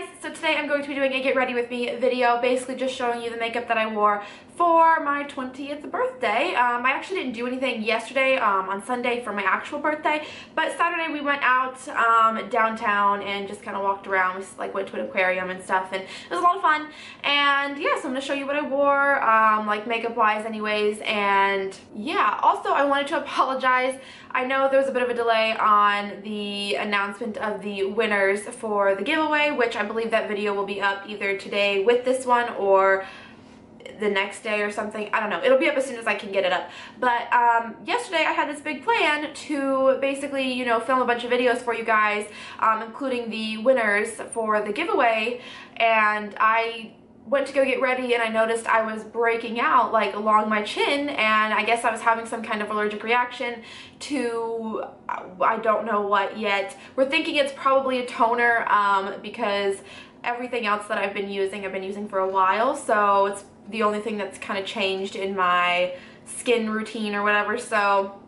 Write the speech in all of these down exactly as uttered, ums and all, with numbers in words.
guys, so today I'm going to be doing a get ready with me video, basically just showing you the makeup that I wore for my twentieth birthday. Um, I actually didn't do anything yesterday um, on Sunday for my actual birthday, but Saturday we went out um, downtown and just kind of walked around. We like went to an aquarium and stuff, and it was a lot of fun. And yeah, so I'm going to show you what I wore, um, like makeup wise anyways, and yeah. Also, I wanted to apologize. I know there was a bit of a delay on the announcement of the winners for the giveaway, which I believe that video will be up either today with this one or the next day or something. I don't know. It'll be up as soon as I can get it up. But um, yesterday I had this big plan to basically, you know, film a bunch of videos for you guys, um, including the winners for the giveaway, and I went to go get ready and I noticed I was breaking out like along my chin, and I guess I was having some kind of allergic reaction to, I don't know what yet. We're thinking it's probably a toner um, because everything else that I've been using, I've been using for a while, so it's the only thing that's kind of changed in my skin routine or whatever. So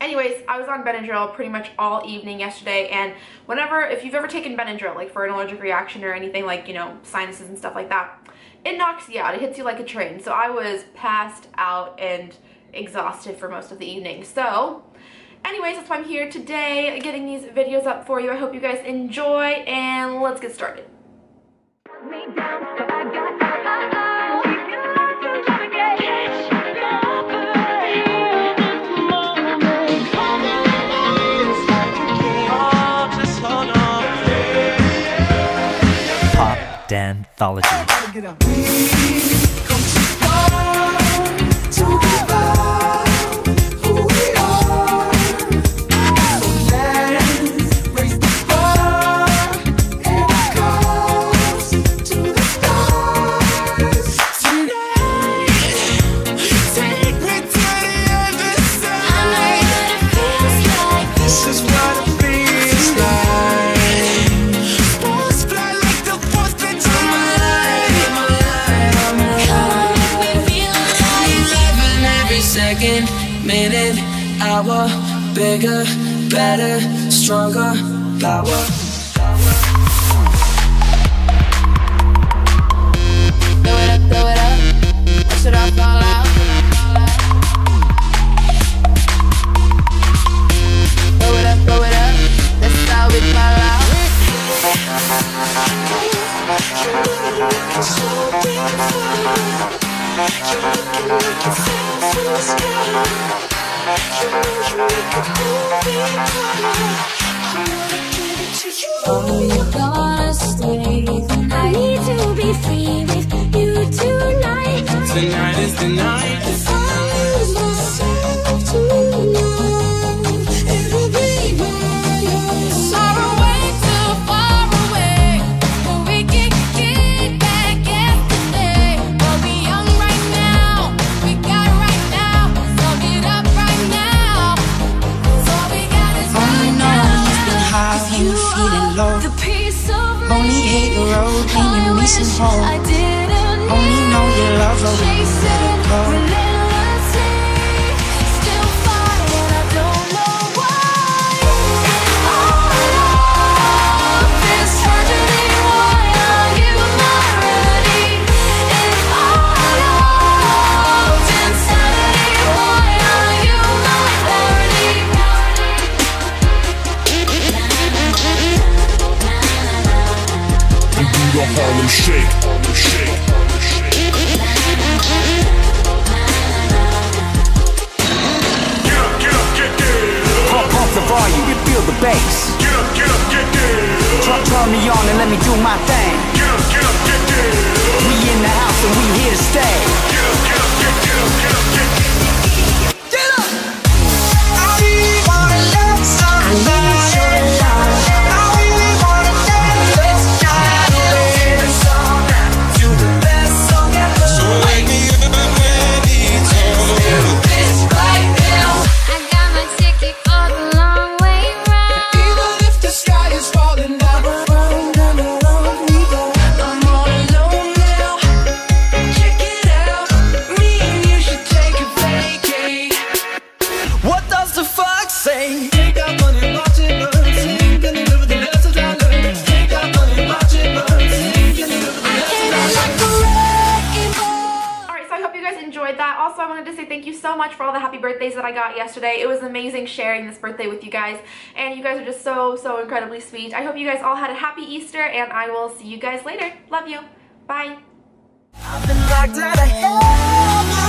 anyways, I was on Benadryl pretty much all evening yesterday, and whenever, if you've ever taken Benadryl, like for an allergic reaction or anything, like, you know, sinuses and stuff like that, it knocks you out. It hits you like a train. So I was passed out and exhausted for most of the evening. So anyways, that's why I'm here today getting these videos up for you. I hope you guys enjoy, and let's get started. Anthology. Minute, hour, bigger, better, stronger, power. Throw it up, throw it up, watch it all fall out. Throw it up, throw it up, that's how we fall out. You oh, you gotta stay the night to be free with you tonight. Tonight is the night. If I lose myself to love, it will be where you're far away, too far away, where we can get back at the day. We'll be young. Only hate the road, can you meet some home? Only know your love, oh, you let it go. Still fine, and I don't know why. All of this tragedy, why I give up my remedy? If I loved insanity, why are you my parody? The Harlem Shake, Harlem Shake, Harlem Shake. Get up, get up, get down. Pump, pump the volume, you feel the bass. Get up, get up, get down. Turn, turn me on and let me do my thing. Get up, get up, get down. We in the house and we here to stay. Get up, get up, get down, get up, get down. Get up! I wanna love somebody. Falling down, down, down, down, down, down. thank you so much for all the happy birthdays that I got yesterday. It was amazing sharing this birthday with you guys, and you guys are just so, so incredibly sweet. I hope you guys all had a happy Easter, and I will see you guys later. Love you. Bye. I've been locked out of hell.